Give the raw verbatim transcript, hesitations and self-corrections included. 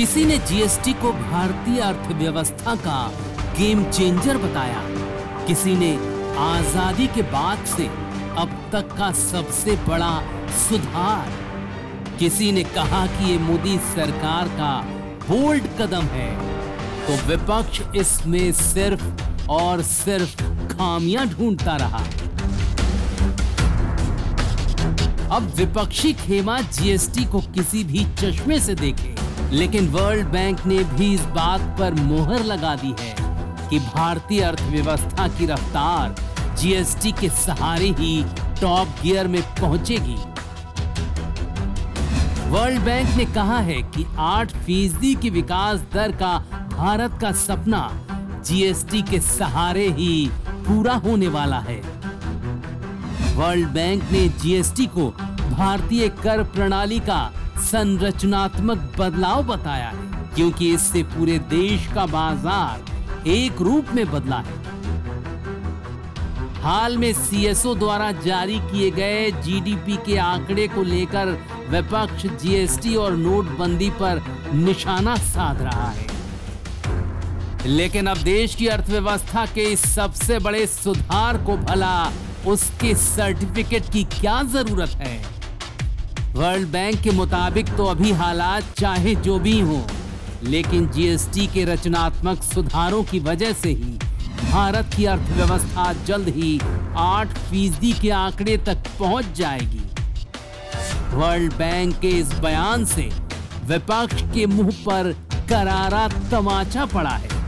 किसी ने जीएसटी को भारतीय अर्थव्यवस्था का गेम चेंजर बताया, किसी ने आजादी के बाद से अब तक का सबसे बड़ा सुधार, किसी ने कहा कि ये मोदी सरकार का बोल्ड कदम है, तो विपक्ष इसमें सिर्फ और सिर्फ खामियां ढूंढता रहा। अब विपक्षी खेमा जीएसटी को किसी भी चश्मे से देखे, लेकिन वर्ल्ड बैंक ने भी इस बात पर मोहर लगा दी है कि भारतीय अर्थव्यवस्था की रफ्तार जीएसटी के सहारे ही टॉप गियर में पहुंचेगी। वर्ल्ड बैंक ने कहा है कि आठ फीसदी की विकास दर का भारत का सपना जीएसटी के सहारे ही पूरा होने वाला है। वर्ल्ड बैंक ने जीएसटी को भारतीय कर प्रणाली का संरचनात्मक बदलाव बताया है, क्योंकि इससे पूरे देश का बाजार एक रूप में बदला है। हाल में सीएसओ द्वारा जारी किए गए जीडीपी के आंकड़े को लेकर विपक्ष जीएसटी और नोटबंदी पर निशाना साध रहा है, लेकिन अब देश की अर्थव्यवस्था के इस सबसे बड़े सुधार को भला उसके सर्टिफिकेट की क्या जरूरत है। वर्ल्ड बैंक के मुताबिक तो अभी हालात चाहे जो भी हो, लेकिन जीएसटी के रचनात्मक सुधारों की वजह से ही भारत की अर्थव्यवस्था जल्द ही आठ फीसदी के आंकड़े तक पहुंच जाएगी। वर्ल्ड बैंक के इस बयान से विपक्ष के मुंह पर करारा तमाचा पड़ा है।